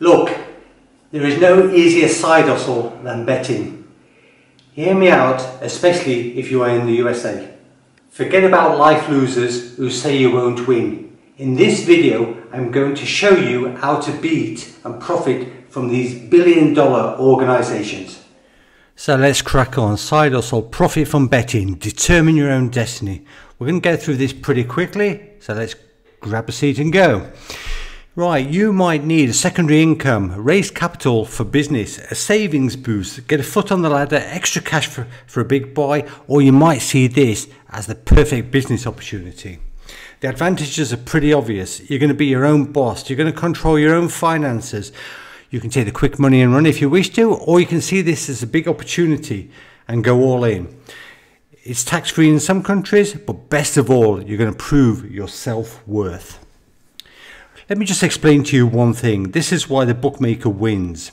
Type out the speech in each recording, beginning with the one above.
Look, there is no easier side hustle than betting. Hear me out, especially if you are in the USA. Forget about life losers who say you won't win. In this video, I'm going to show you how to beat and profit from these billion-dollar organizations. So let's crack on. Side hustle, profit from betting, determine your own destiny. We're going to get through this pretty quickly, so let's grab a seat and go. Right, you might need a secondary income, raise capital for business, a savings boost, get a foot on the ladder, extra cash for a big buy, or you might see this as the perfect business opportunity. The advantages are pretty obvious. You're going to be your own boss. You're going to control your own finances. You can take the quick money and run if you wish to, or you can see this as a big opportunity and go all in. It's tax-free in some countries, but best of all, you're going to prove your self-worth. Let me just explain to you one thing. This is why the bookmaker wins.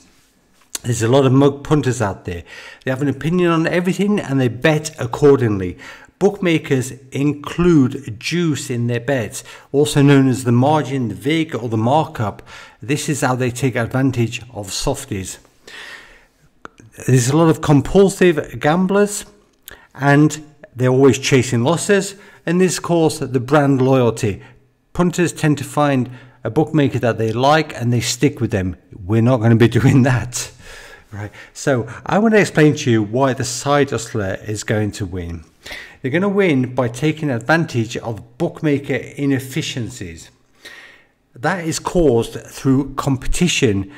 There's a lot of mug punters out there. They have an opinion on everything and they bet accordingly. Bookmakers include juice in their bets, also known as the margin, the vig, or the markup. This is how they take advantage of softies. There's a lot of compulsive gamblers and they're always chasing losses. And this causes the brand loyalty. Punters tend to find a bookmaker that they like and they stick with them. We're not going to be doing that. Right. So I want to explain to you why the side hustler is going to win. They're going to win by taking advantage of bookmaker inefficiencies. That is caused through competition.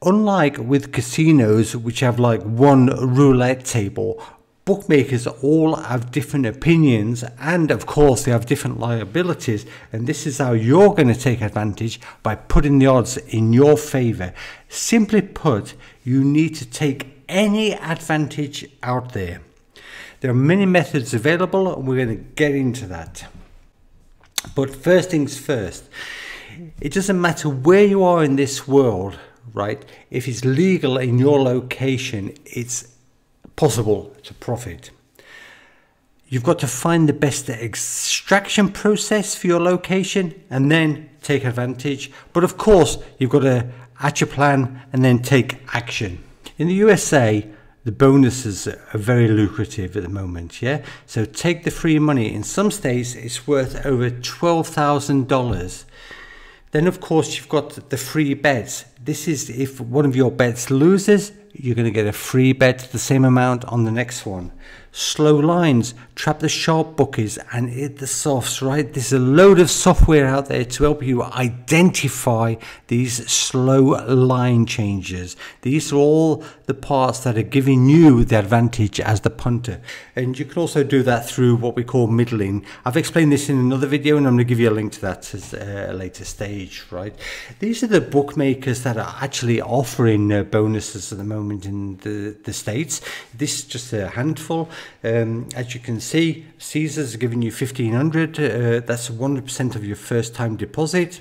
Unlike with casinos, which have like one roulette table, bookmakers all have different opinions, and of course they have different liabilities, and this is how you're going to take advantage by putting the odds in your favor. Simply put, you need to take any advantage out there. There are many methods available and we're going to get into that. But first things first, it doesn't matter where you are in this world, right? If it's legal in your location, it's possible to profit. You've got to find the best extraction process for your location and then take advantage. But of course, you've got to hatch a plan and then take action. In the USA, the bonuses are very lucrative at the moment, yeah? So take the free money. In some states, it's worth over $12,000. Then of course, you've got the free bets. This is if one of your bets loses, you're going to get a free bet the same amount on the next one. Slow lines, trap the sharp bookies and hit the softs, right? There's a load of software out there to help you identify these slow line changes. These are all the parts that are giving you the advantage as the punter. And you can also do that through what we call middling. I've explained this in another video and I'm going to give you a link to that at a later stage, right? These are the bookmakers that are actually offering bonuses at the moment in the States. This is just a handful. As you can see, Caesar's is giving you $1,500. That's 100% of your first time deposit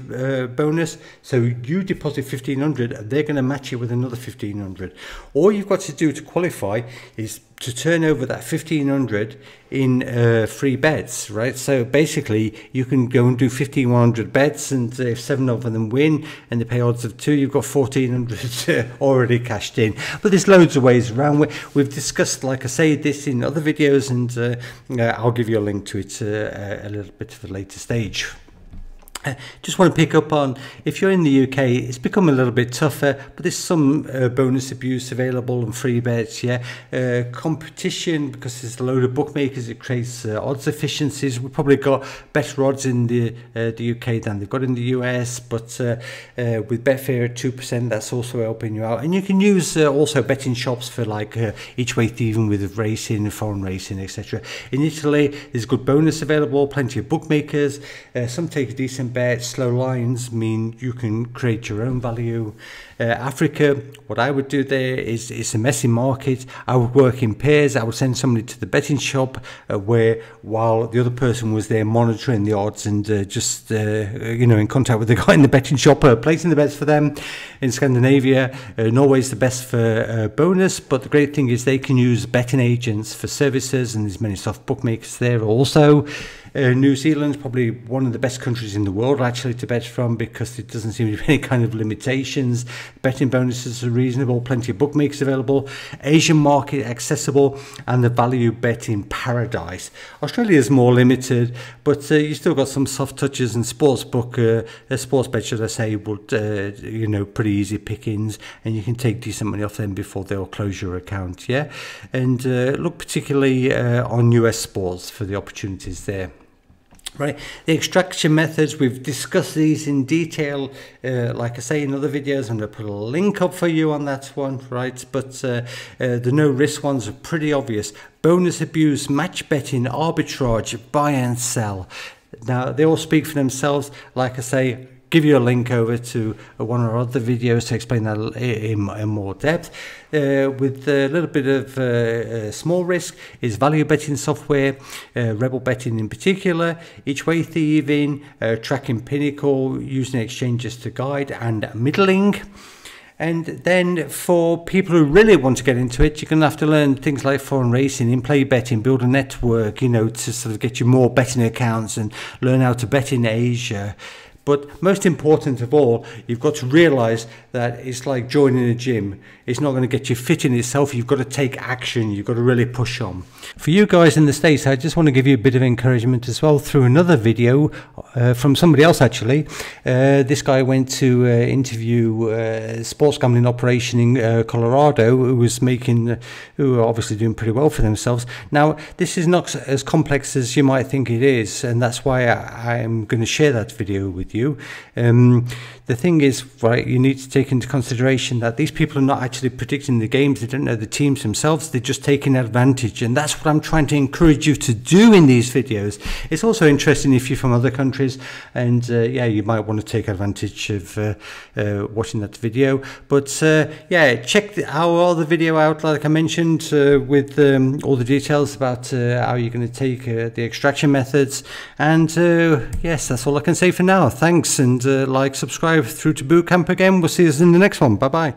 bonus. So you deposit $1,500, they're going to match you with another $1,500. All you've got to do to qualify is to turn over that $1,500 in free bets, right? So basically you can go and do 1,500 bets, and if 7 of them win and they pay odds of 2, you've got 1,400 already cashed in. But there's loads of ways around. We've discussed, like I say, this in other videos, and I'll give you a link to it a little bit of a later stage. Just want to pick up on, if you're in the UK, it's become a little bit tougher, but there's some bonus abuse available and free bets, yeah. Competition, because there's a load of bookmakers, it creates odds efficiencies. We've probably got better odds in the UK than they've got in the US, but with Betfair at 2%, that's also helping you out. And you can use also betting shops for like each way thieving with racing, foreign racing, etc. In Italy, there's good bonus available, plenty of bookmakers. Some take a decent bets. Slow lines mean you can create your own value. Africa, what I would do there is, it's a messy market. I would work in pairs. I would send somebody to the betting shop where, while the other person was there monitoring the odds and just you know, in contact with the guy in the betting shop, placing the bets for them. In Scandinavia, Norway's the best for bonus, but the great thing is they can use betting agents for services, and there's many soft bookmakers there also. New Zealand's probably one of the best countries in the world actually to bet from, because it doesn't seem to be any kind of limitations. Betting bonuses are reasonable, plenty of bookmakers available, Asian market accessible, and the value betting paradise. Australia is more limited, but you still got some soft touches and sports bet, should I say, but you know, pretty easy pickings, and you can take decent money off them before they'll close your account. Yeah, and look particularly on US sports for the opportunities there. Right, the extraction methods, we've discussed these in detail, like I say, in other videos. I'm going to put a link up for you on that one, right? But the no risk ones are pretty obvious. Bonus abuse, match betting, arbitrage, buy and sell. Now, they all speak for themselves. Like I say, give you a link over to one or other videos to explain that in more depth. With a little bit of small risk is value betting software, Rebel Betting in particular, each way thieving, tracking Pinnacle, using exchanges to guide, and middling. And then for people who really want to get into it, you're going to have to learn things like foreign racing, in-play betting, build a network, you know, to sort of get you more betting accounts and learn how to bet in Asia. But most important of all, you've got to realise that it's like joining a gym. It's not going to get you fit in itself. You've got to take action. You've got to really push on. For you guys in the States, I just want to give you a bit of encouragement as well through another video from somebody else, actually. This guy went to interview a sports gambling operation in Colorado, who were obviously doing pretty well for themselves. Now, this is not as complex as you might think it is, and that's why I'm going to share that video with you. The thing is, right, you need to take into consideration that these people are not actually predicting the games. They don't know the teams themselves. They're just taking advantage, and that's what I'm trying to encourage you to do in these videos. It's also interesting if you're from other countries, and yeah, you might want to take advantage of watching that video. But yeah, check our other video out, like I mentioned, with all the details about how you're going to take the extraction methods. And yes, that's all I can say for now. Thanks, and like, subscribe through to Bootcamp again. We'll see you in the next one. Bye-bye.